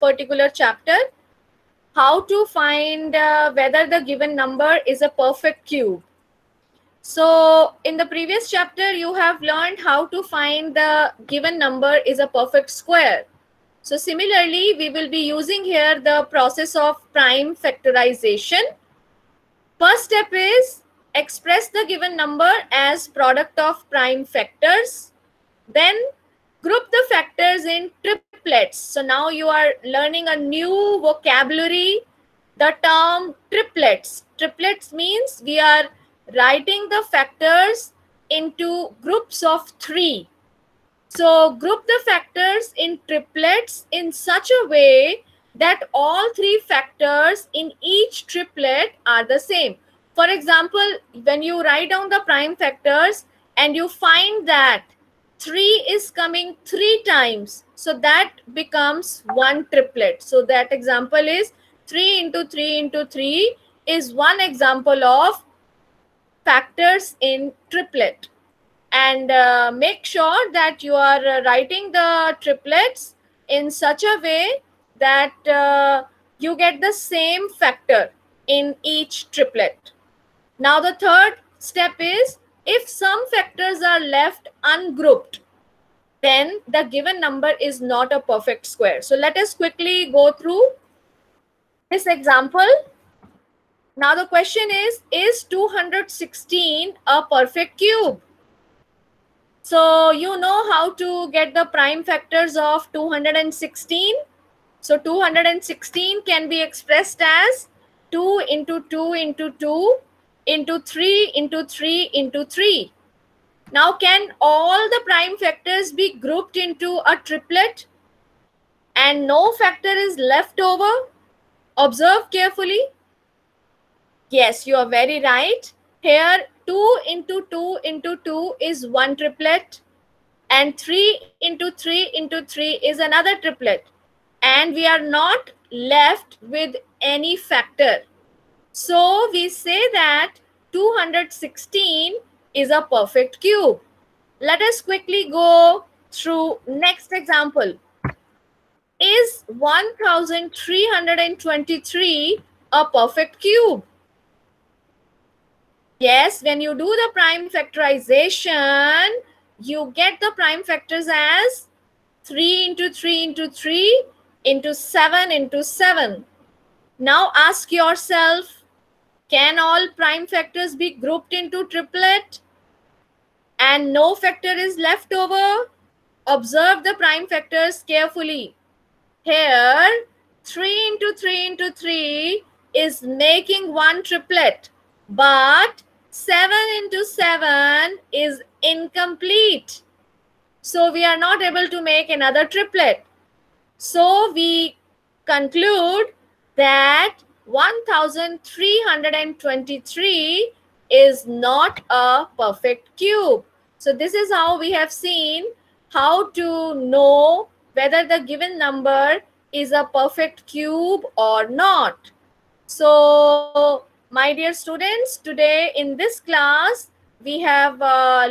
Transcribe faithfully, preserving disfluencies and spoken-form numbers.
particular chapter, how to find uh, whether the given number is a perfect cube. So in the previous chapter you have learned how to find the given number is a perfect square. So similarly we will be using here the process of prime factorization. First step is express the given number as product of prime factors, then group the factors in triplets. So now you are learning a new vocabulary, the term triplets. Triplets means we are writing the factors into groups of three. So group the factors in triplets in such a way that all three factors in each triplet are the same. For example, when you write down the prime factors and you find that three is coming three times, so that becomes one triplet. So that example is three into three into three is one example of factors in triplet. And uh, make sure that you are uh, writing the triplets in such a way that uh, you get the same factor in each triplet. Now the third step is, if some factors are left ungrouped, then the given number is not a perfect square. So let us quickly go through this example. Now the question is, is two hundred sixteen a perfect cube? So you know how to get the prime factors of two hundred sixteen. So two hundred sixteen can be expressed as two into two into two into three into three into three. Now can all the prime factors be grouped into a triplet and no factor is left over? Observe carefully. Yes, you are very right. Here two into two into two is one triplet and three into three into three is another triplet, and we are not left with any factor. So we say that two hundred sixteen is a perfect cube. Let us quickly go through next example. Is one thousand three hundred twenty-three a perfect cube? Yes, when you do the prime factorization, you get the prime factors as three into three into three into seven into seven. Now ask yourself, can all prime factors be grouped into triplet and no factor is left over? Observe the prime factors carefully. Here, three into three into three is making one triplet, but seven into seven is incomplete. So we are not able to make another triplet. So we conclude that one thousand three hundred twenty-three is not a perfect cube. So this is how we have seen how to know whether the given number is a perfect cube or not. So my dear students, today in this class we have uh,